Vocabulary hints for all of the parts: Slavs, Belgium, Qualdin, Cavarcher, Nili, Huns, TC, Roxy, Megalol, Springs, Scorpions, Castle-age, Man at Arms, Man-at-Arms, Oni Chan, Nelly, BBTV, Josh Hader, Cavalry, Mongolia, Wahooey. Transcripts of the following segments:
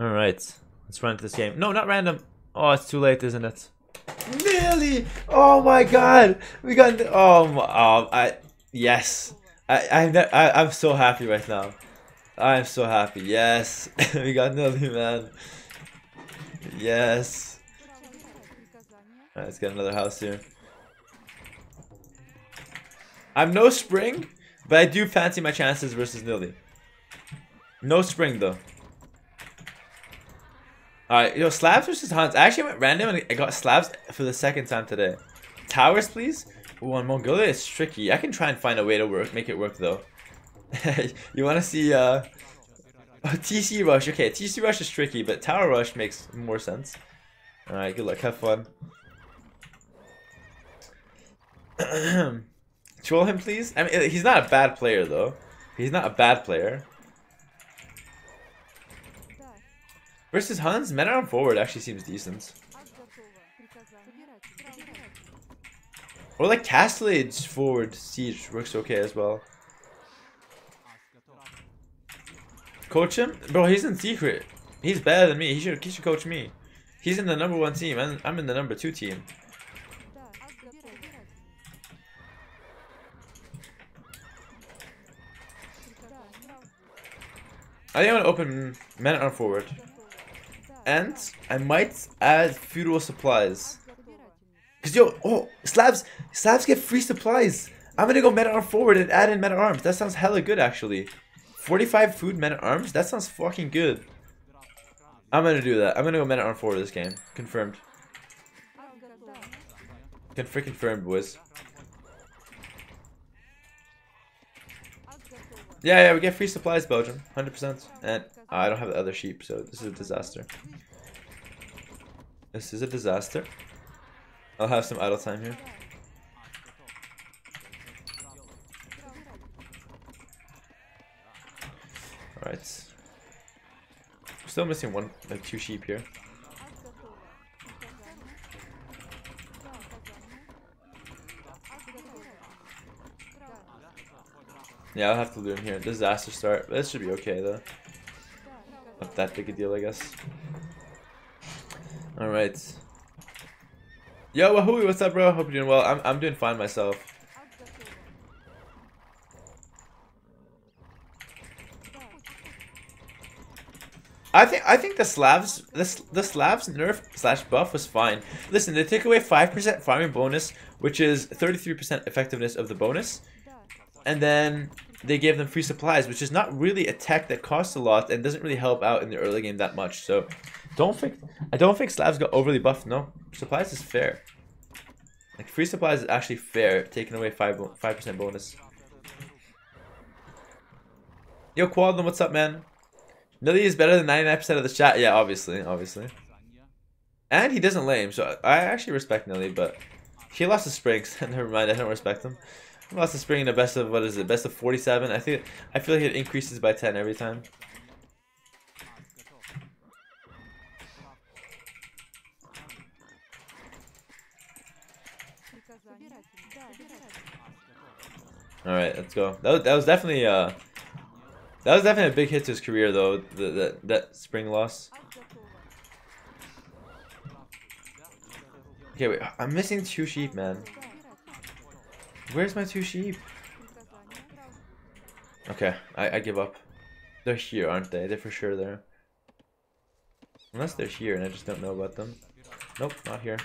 Alright, let's run into this game. No, not random. Oh, it's too late, isn't it? Nelly! Oh my god! We got... Yes. I'm so happy right now. I'm so happy. Yes. We got Nelly, man. Yes. Alright, let's get another house here. I'm no spring, but I do fancy my chances versus Nili. No spring though. Alright, you know, Slavs versus Huns. I actually went random and I got Slavs for the second time today. Towers, please. Ooh, on Mongolia it's tricky. I can try and find a way to make it work though. You wanna see TC rush. Okay, TC rush is tricky, but tower rush makes more sense. Alright, good luck, have fun. Troll him, please. I mean, he's not a bad player, though. He's not a bad player. Versus Huns, Man-at-Arms forward actually seems decent. Or like Castle-age forward siege works okay as well. Coach him, bro. He's in secret. He's better than me. He should coach me. He's in the #1 team, and I'm in the #2 team. I think I'm gonna open Man-at-Arms forward. And I might add feudal supplies. Cause yo, oh, Slavs get free supplies. I'm gonna go Man-at-Arms forward and add in Man-at-Arms. That sounds hella good actually. 45 food Man-at-Arms? That sounds fucking good. I'm gonna do that. I'm gonna go Man-at-Arms forward this game. Confirmed. Confirmed, boys. Yeah, we get free supplies, Belgium, 100%. And I don't have the other sheep, so this is a disaster. This is a disaster. I'll have some idle time here. Alright. Still missing one, like 2 sheep here. Yeah, I'll have to loot him here. Disaster start. This should be okay though. Not that big a deal, I guess. Alright. Yo, Wahooey, what's up, bro? Hope you're doing well. I'm doing fine myself. I think the Slavs nerf / buff was fine. Listen, they take away 5% farming bonus, which is 33% effectiveness of the bonus. And then they gave them free supplies, which is not really a tech that costs a lot and doesn't really help out in the early game that much. So I don't think Slavs got overly buffed. No, supplies is fair. Like free supplies is actually fair, taking away 5% bonus. Yo, Qualdin, what's up, man? Nili is better than 99% of the chat. Yeah, obviously. And he doesn't lame, so I actually respect Nili, but he lost to Springs. Never mind, I don't respect him. Lost to Spring in a best of, what is it, best of 47? I feel like it increases by 10 every time. Alright, let's go. That was definitely a big hit to his career though, that Spring loss. Okay, wait, I'm missing 2 sheep, man. Where's my 2 sheep? Okay, I give up. They're here, aren't they? They're for sure there. Unless they're here and I just don't know about them. Nope, not here.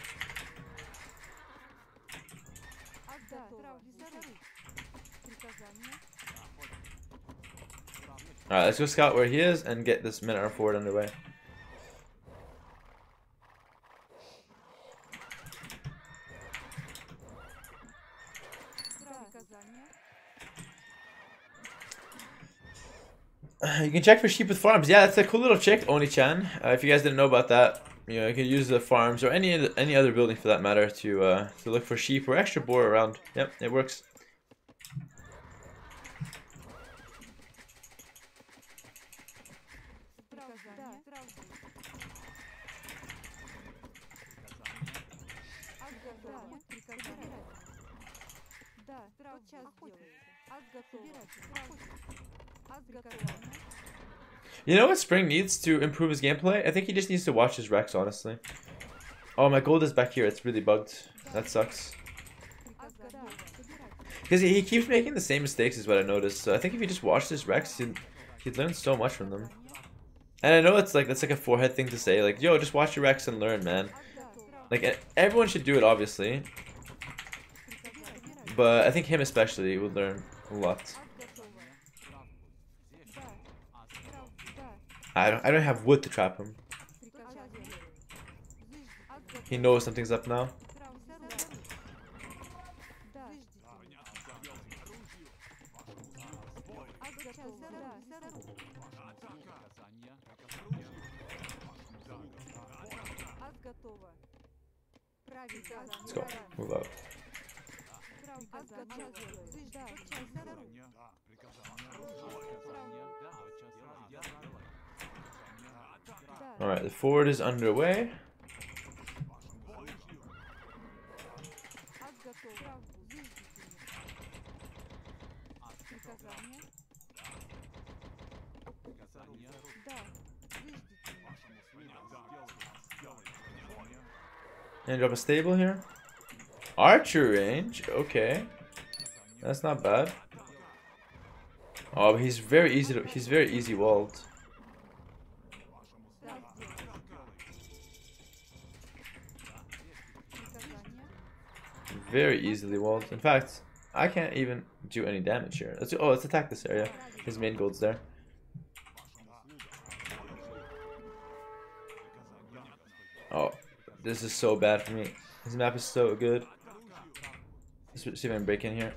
Alright, let's go scout where he is and get this Man-at-Arms forward underway. You can check for sheep with farms. Yeah, that's a cool little trick, Oni Chan. If you guys didn't know about that, you know, you can use the farms or any other building for that matter to look for sheep or extra boar around. Yep, it works. You know what Spring needs to improve his gameplay? I think he just needs to watch his Rex, honestly. Oh, my gold is back here. It's really bugged. That sucks. Because he keeps making the same mistakes is what I noticed. So I think if he just watched his Rex, he'd learn so much from them. And I know it's like, that's like a forehead thing to say. Like, yo, just watch your Rex and learn, man. Like, everyone should do it, obviously. But I think him especially would learn a lot. I don't have wood to trap him. He knows something's up now. Let's go. Move out. Alright, the forward is underway. And drop a stable here. Archer range, okay. That's not bad. Oh, but he's very easy to, he's very easy walled. Very easily walled. In fact, I can't even do any damage here. Let's do, oh, let's attack this area. His main gold's there. Oh, this is so bad for me. His map is so good. Let's see if I can break in here.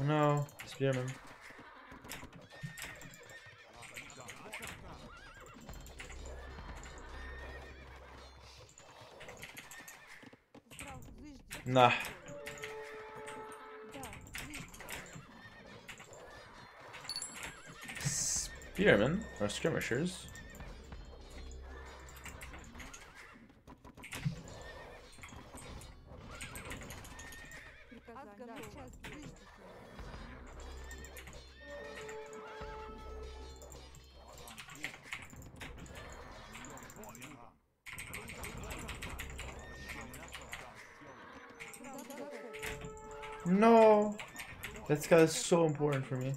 Oh no, Spearman. Nah. Spearmen or skirmishers. No, this guy is so important for me.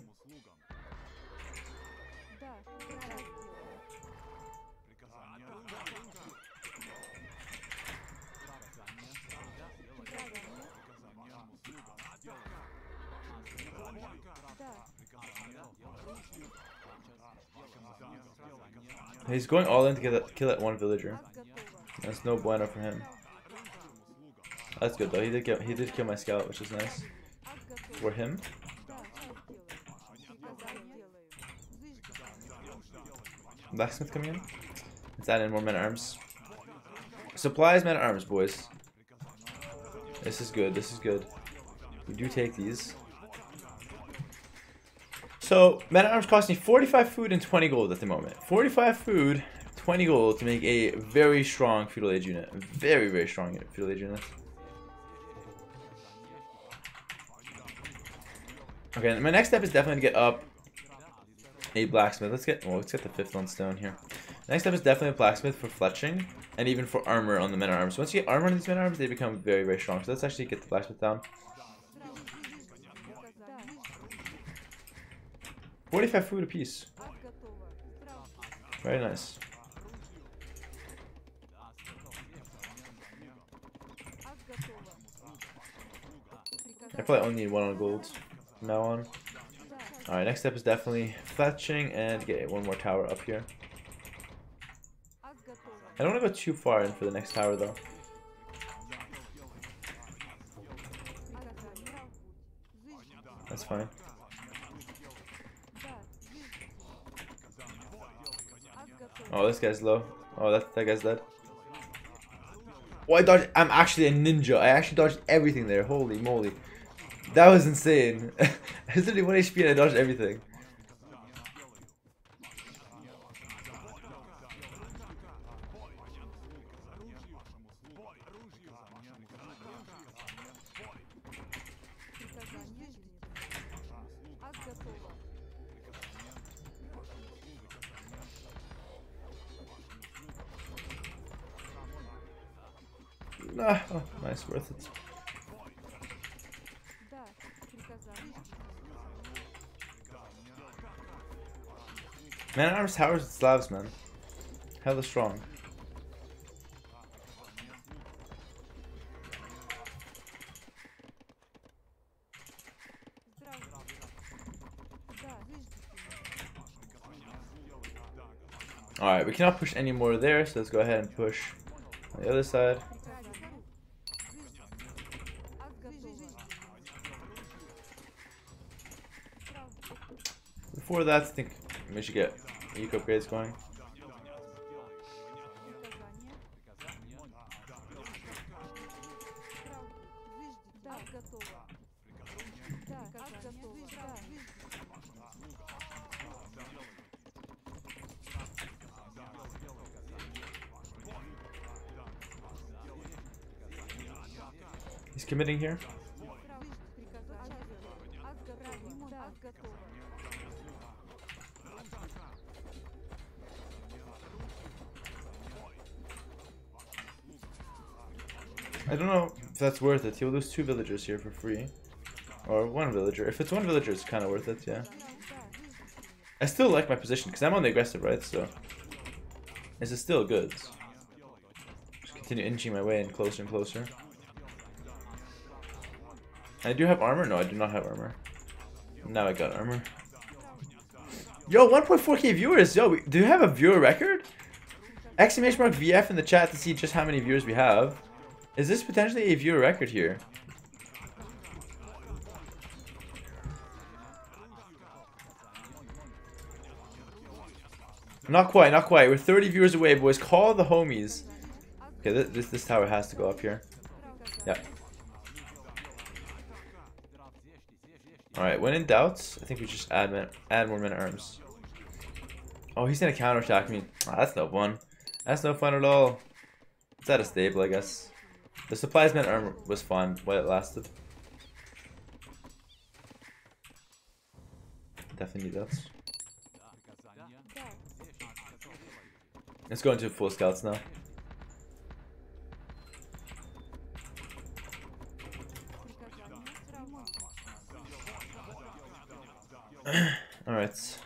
He's going all in to kill that one villager. That's no bueno for him. That's good though. He did kill my scout, which is nice for him. Blacksmith coming in. Let's add in more Man-at-Arms. Supplies, Man-at-Arms, boys. This is good. This is good. We do take these. So Man-at-Arms cost me 45 food and 20 gold at the moment. 45 food, 20 gold to make a very strong feudal age unit. Very, very strong feudal age unit. Okay, my next step is definitely to get up a blacksmith. Let's get the fifth on stone here. Next step is definitely a blacksmith for fletching and even for armor on the Man-at-Arms. Once you get armor on these Man-at-Arms, they become very, very strong. So let's actually get the blacksmith down. 45 food apiece. Very nice. I probably only need one on gold. Now on. Alright, next step is definitely fetching and get one more tower up here. I don't want to go too far in for the next tower though. That's fine. Oh, this guy's low. Oh, that guy's dead. Oh, I dodged. I'm actually a ninja. I actually dodged everything there. Holy moly. That was insane. I was literally 1 HP and I dodged everything. Nah, oh, nice, worth it. Man-at-Arms towers with Slavs, man. Hella strong. Alright, we cannot push any more there, so let's go ahead and push on the other side. Before that, I think we should get eco upgrades going. He's committing here. I don't know if that's worth it. He'll lose 2 villagers here for free. Or 1 villager. If it's 1 villager, it's kind of worth it, yeah. I still like my position, because I'm on the aggressive, right? So, this is still good. Just continue inching my way in closer and closer. I do have armor? No, I do not have armor. Now I got armor. Yo, 1.4k viewers! Yo, do you have a viewer record? Exclamation mark VF in the chat to see just how many viewers we have. Is this potentially a viewer record here? Not quite, not quite. We're 30 viewers away, boys. Call the homies. Okay, this tower has to go up here. Yeah. Alright, when in doubt, I think we just add more Man-at-Arms. Oh, he's gonna counterattack me. Oh, that's no fun. That's no fun at all. It's at a stable, I guess. The supplies Man-at-Arm was fun while it lasted. Definitely need that. Let's go into full scouts now. Alright.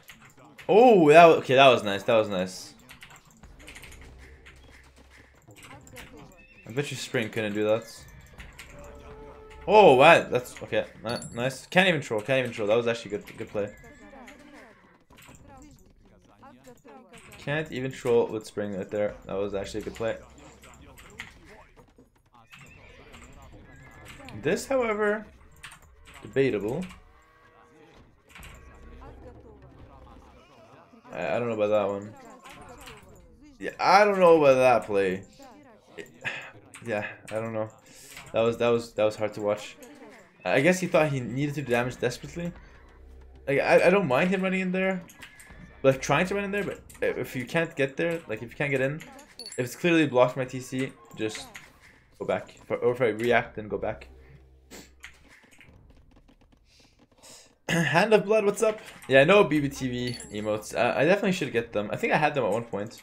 Oh, that was, okay, that was nice. That was nice. I bet you Spring couldn't do that. Oh, wow. That's okay. Nice. Can't even troll. Can't even troll. That was actually good play. Can't even troll with Spring right there. That was actually a good play. This, however, debatable. I don't know about that one. Yeah, I don't know about that play. Yeah, I don't know. That was hard to watch. I guess he thought he needed to do damage desperately. Like I don't mind him running in there, like trying to run in there. But if you can't get there, like if you can't get in, if it's clearly blocked my TC, just go back. Or if I react, then go back. Hand of Blood, what's up? Yeah, I know BBTV emotes. I definitely should get them. I think I had them at one point.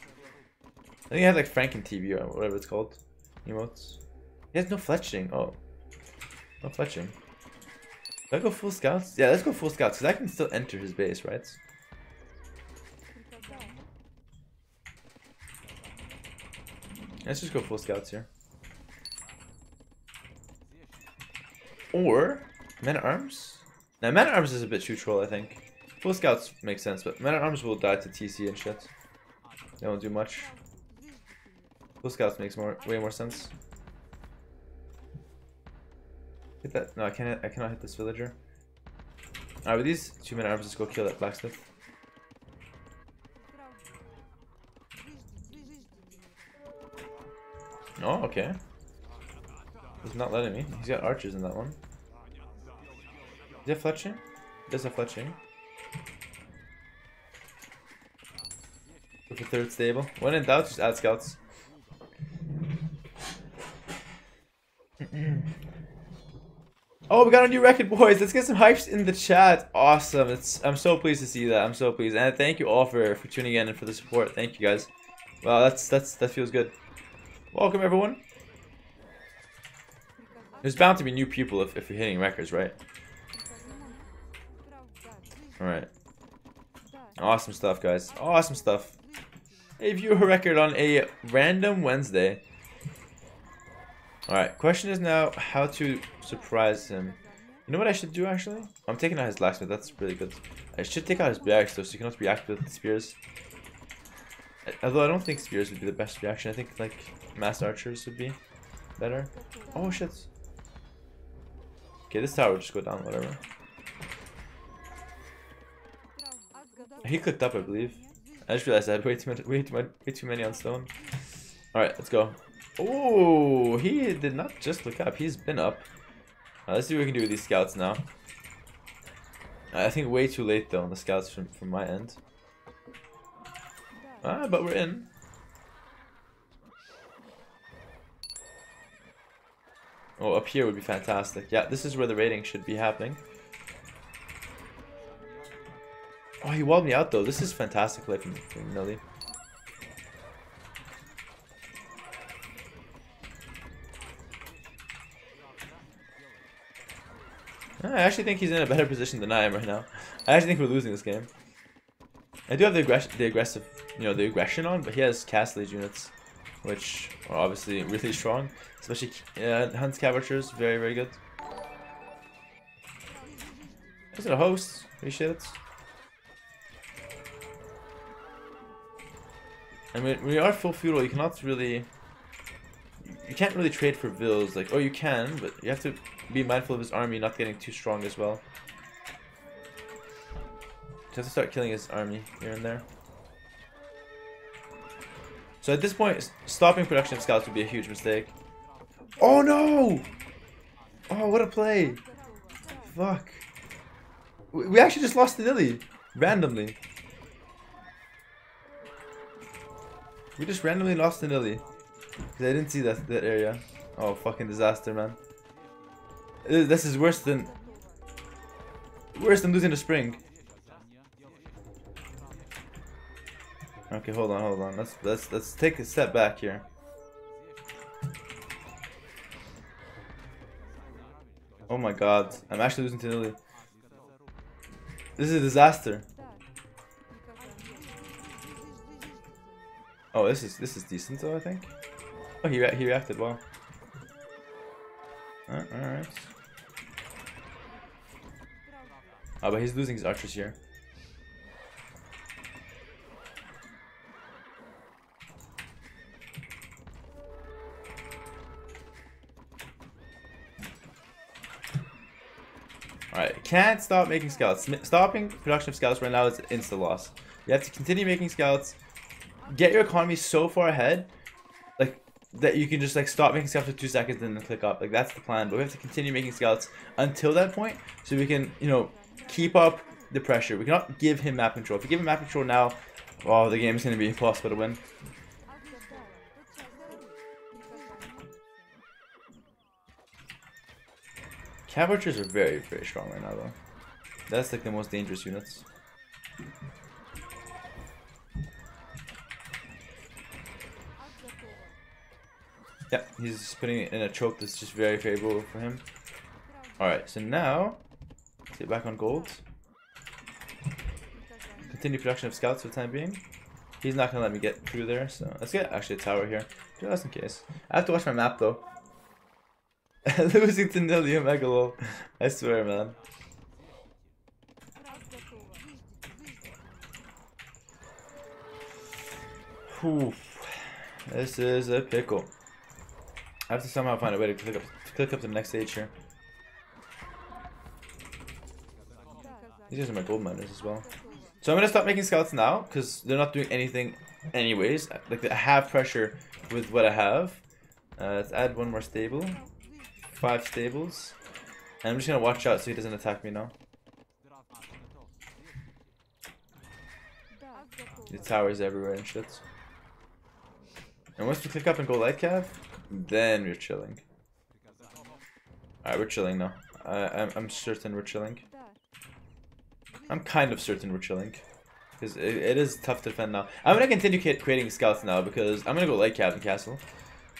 I think I had like Franken TV or whatever it's called. Emotes. He has no fletching. Oh. No fletching. Do I go full scouts? Yeah, let's go full scouts because I can still enter his base, right? Let's just go full scouts here. Or Man-at-Arms? Now, Man-at-Arms is a bit too troll, I think. Full scouts make sense, but Man-at-Arms will die to TC and shit. They won't do much. Full scouts makes way more sense. Hit that. No, I cannot hit this villager. Alright, with these 2 Man-at-Arms, let's go kill that blacksmith. Oh, okay. He's not letting me. He's got archers in that one. Is that fletching? There's a fletching. Look at third stable. When in doubt, just add scouts. Oh, we got a new record, boys. Let's get some hypes in the chat. Awesome. I'm so pleased to see that. I'm so pleased. And thank you all for tuning in and for the support. Thank you guys. Wow, that feels good. Welcome everyone. There's bound to be new people if you're hitting records, right? Alright. Awesome stuff, guys. Awesome stuff. Hey, view a record on a random Wednesday. Alright, question is now how to surprise him. You know what I should do, actually? I'm taking out his blacksmith. That's really good. I should take out his barracks, though, so he can also react with the spears. Although I don't think spears would be the best reaction. I think, like, mass archers would be better. Oh, shit. Okay, this tower would just go down, whatever. He clicked up, I believe. I just realized I had way too many on stone. Alright, let's go. Oh, he did not just look up. He's been up. Let's see what we can do with these scouts now. I think way too late though on the scouts from my end. Ah, but we're in. Oh, up here would be fantastic. Yeah, this is where the raiding should be happening. Oh, he walled me out though. This is fantastic play from Nelly. I actually think he's in a better position than I am right now. I actually think we're losing this game. I do have the aggression on, but he has Castle-age units, which are obviously really strong. Especially Huns Cavarchers, very, very good. Is it a host? Appreciate it. I mean, we are full feudal. You cannot really... You can't really trade for vills, like, oh, you can, but you have to be mindful of his army not getting too strong as well. You have to start killing his army here and there. So at this point, stopping production of scouts would be a huge mistake. Oh no! Oh, what a play! Fuck. We actually just lost to Nili, randomly. We just randomly lost to Nili. Because I didn't see that area. Oh, fucking disaster, man. This is worse than losing to Spring. Okay, hold on. Let's take a step back here. Oh my god, I'm actually losing to Nelly. This is a disaster. Oh, this is decent though, I think. Oh, he reacted well. Alright. Oh, but he's losing his archers here. Alright, can't stop making scouts. Stopping production of scouts right now is insta-loss. You have to continue making scouts. Get your economy so far ahead that you can just like stop making scouts for 2 seconds and then click up. Like, that's the plan, but we have to continue making scouts until that point so we can, you know, keep up the pressure. We cannot give him map control. If we give him map control now, oh, the game is going to be impossible to win. Cavarchers are very, very strong right now though. That's like the most dangerous units. Yeah, he's just putting it in a choke that's just very favorable for him. Alright, so now, let's get back on gold. Continue production of scouts for the time being. He's not going to let me get through there, so let's get actually a tower here. Just in case. I have to watch my map though. Losing to Nili and Megalol. I swear, man. Whew. This is a pickle. I have to somehow find a way to click up the next stage here. These guys are my gold miners as well. So I'm gonna stop making scouts now because they're not doing anything anyways. Like, I have pressure with what I have. Let's add one more stable. 5 stables. And I'm just gonna watch out so he doesn't attack me now. The towers everywhere and shit. And once we click up and go light cav, then we're chilling. Alright, we're chilling now. I'm certain we're chilling. I'm kind of certain we're chilling. Because it is tough to defend now. I'm going to continue creating scouts now because I'm going to go light cav in castle.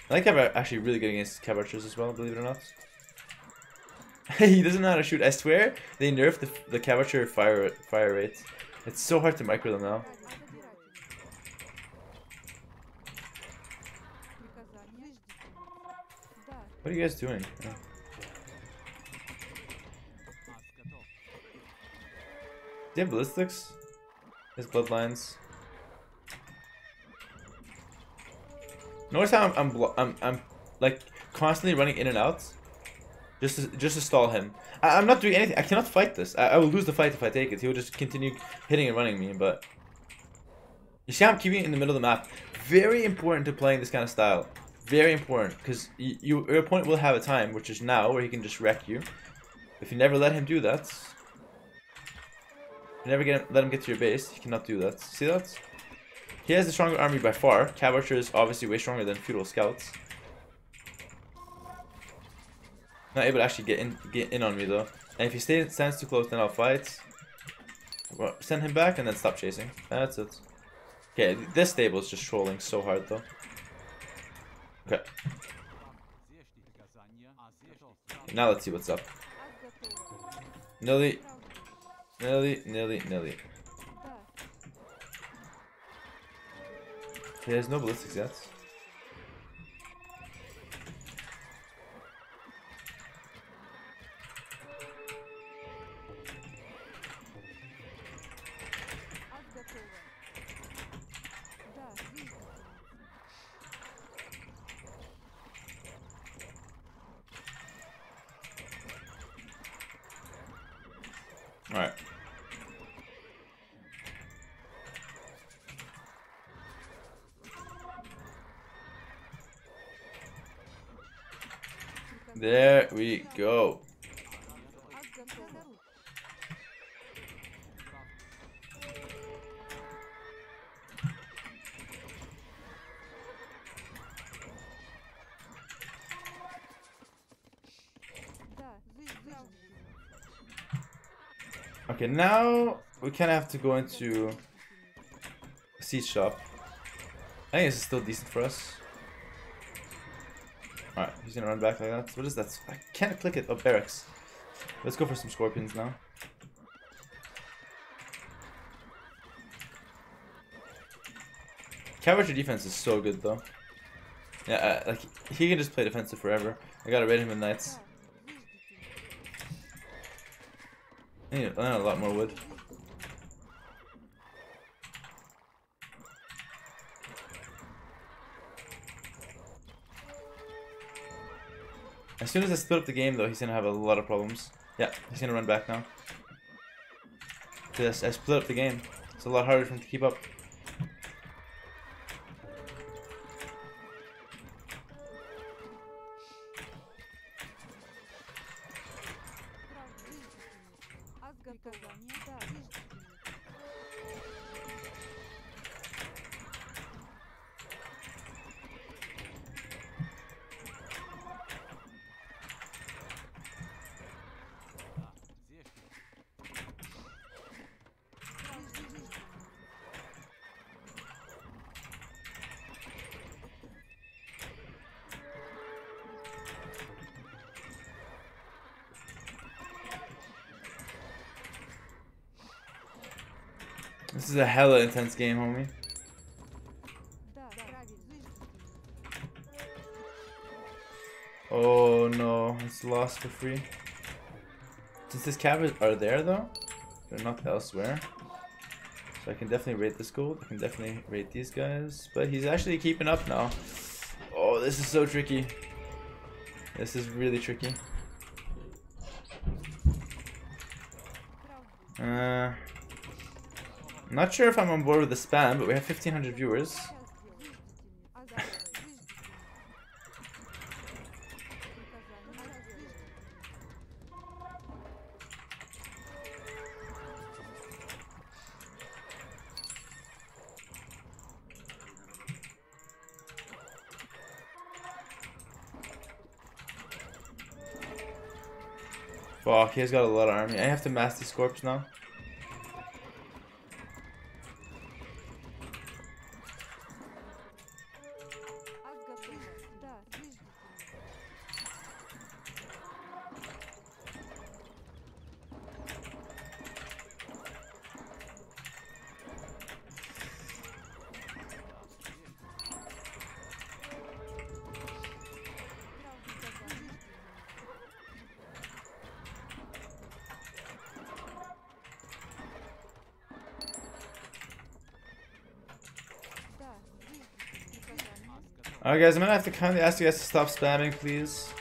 Light cav are actually really good against cav archers as well, believe it or not. He doesn't know how to shoot. I swear they nerfed the Cavarcher fire rates. It's so hard to micro them now. What are you guys doing? Oh. Do you have ballistics? His bloodlines. Notice how I'm like constantly running in and out, just to stall him. I'm not doing anything. I cannot fight this. I will lose the fight if I take it. He will just continue hitting and running me. But you see, how I'm keeping it in the middle of the map. Very important to playing this kind of style. Very important, because your opponent will have a time, which is now, where he can just wreck you. If you never let him do that, if you never let him get to your base, he cannot do that. See that? He has the stronger army by far. Cavarcher is obviously way stronger than feudal scouts. Not able to actually get in on me though. And if he stands too close, then I'll fight. Well, send him back and then stop chasing. That's it. Okay, this stable is just trolling so hard though. Okay. Now let's see what's up. Nelly. He has no ballistics yet. Alright. There we go. Okay, now we kind of have to go into a siege shop. I think this is still decent for us. Alright, he's gonna run back like that. What is that? I can't click it. Oh, barracks. Let's go for some scorpions now. Cavalry defense is so good though. Yeah, like he can just play defensive forever. I gotta raid him in knights. I need a lot more wood. As soon as I split up the game though, he's gonna have a lot of problems. Yeah, he's gonna run back now. Yes, I split up the game. It's a lot harder for him to keep up. This is a hella intense game, homie. Oh no, it's lost for free. Since these cabins are there though, they're not elsewhere. So I can definitely raid this gold, I can definitely raid these guys. But he's actually keeping up now. Oh, this is so tricky. This is really tricky. Not sure if I'm on board with the spam, but we have 1,500 viewers. Fuck, he's got a lot of army. I have to mass these corps now. Alright guys, I'm gonna have to kindly ask you guys to stop spamming, please.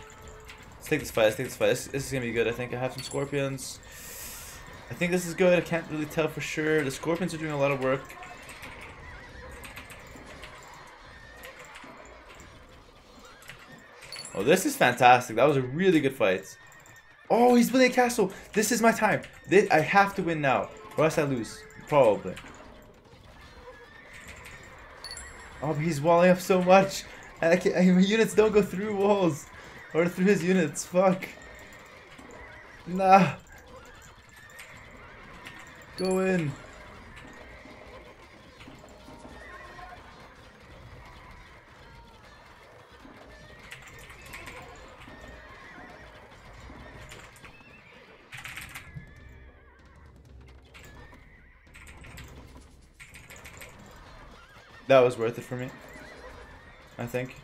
Let's take this fight, This is gonna be good, I think. I have some Scorpions. I think this is good, I can't really tell for sure. The Scorpions are doing a lot of work. Oh, this is fantastic. That was a really good fight. Oh, he's building a castle. This is my time. I have to win now, or else I lose. Probably. Oh, but he's walling up so much. My units don't go through walls. Or through his units. Fuck. Nah. Go in. That was worth it for me, I think.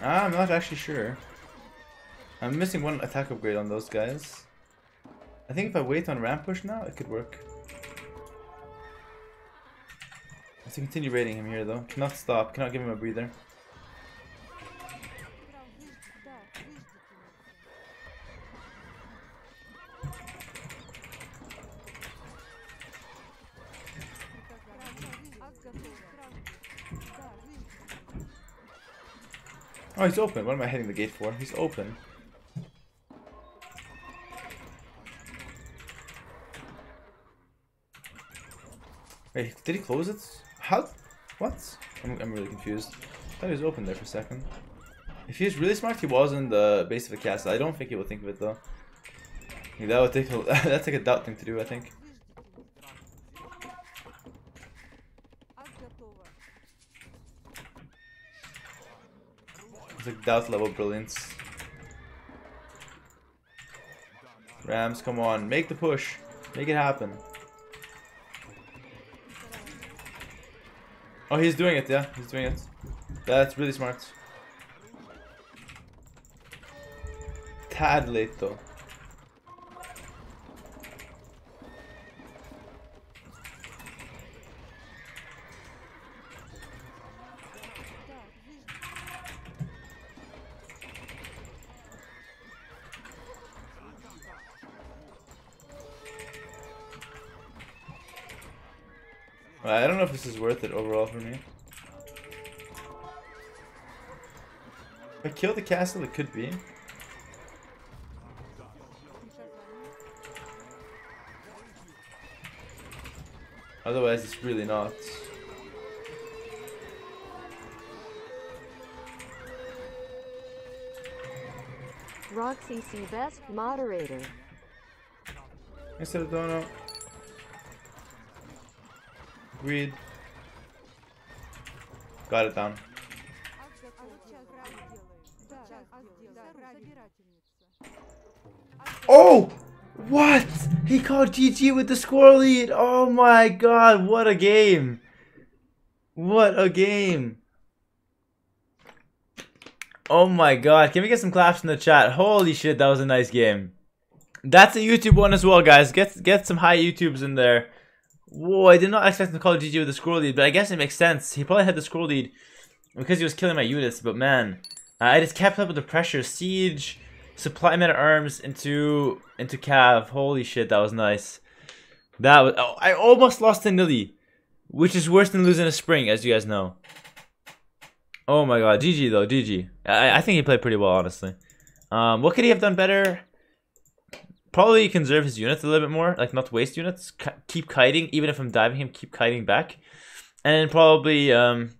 I'm not actually sure. I'm missing one attack upgrade on those guys. I think if I wait on ramp push now, it could work. To continue raiding him here though. Cannot stop, cannot give him a breather. Oh, he's open. What am I hitting the gate for? He's open. Wait, did he close it? How? What? I'm really confused. I thought he was open there for a second. If he was really smart, he was in the base of the castle. I don't think he would think of it though. That would take a, that's like a doubt thing to do, I think. It's like doubt level brilliance. Rams, come on, make the push, make it happen. Oh, he's doing it, yeah, he's doing it. That's really smart. Tad late though. I don't know if this is worth it overall for me. If I kill the castle, it could be. Otherwise, it's really not. Roxy C best moderator. Instead of Dono. Read. Got it down. Oh! What? He called GG with the score lead! Oh my god, what a game! What a game! Oh my god, can we get some claps in the chat? Holy shit, that was a nice game. That's a YouTube one as well, guys. Get some high YouTubes in there. Whoa, I did not expect him to call GG with a score lead, but I guess it makes sense. He probably had the score lead because he was killing my units, but man, I just kept up with the pressure. Siege, supply Man-at-Arms into Cav. Holy shit, that was nice. That was, oh, I almost lost to Nili, which is worse than losing a Spring, as you guys know. Oh my god, GG though, GG. I think he played pretty well, honestly. What could he have done better? Probably conserve his units a little bit more, like not waste units, keep kiting, even if I'm diving him, keep kiting back. And probably,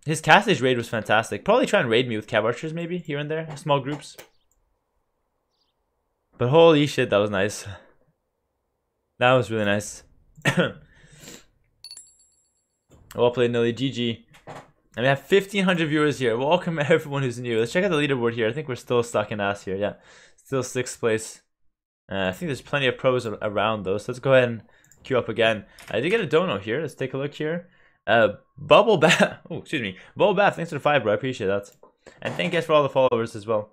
his Castle-age raid was fantastic. Probably try and raid me with Cavarchers maybe, here and there, small groups. But holy shit, that was nice. That was really nice. Well played, Nelly, GG. And we have 1,500 viewers here. Welcome everyone who's new. Let's check out the leaderboard here. I think we're still stuck in ass here, yeah. Still 6th place. I think there's plenty of pros around though, so let's go ahead and queue up again. I did get a dono here, let's take a look here. Bubble Bath. Oh, excuse me. Bubble Bath, thanks for the 5, bro. I appreciate that. And thank you guys for all the followers as well.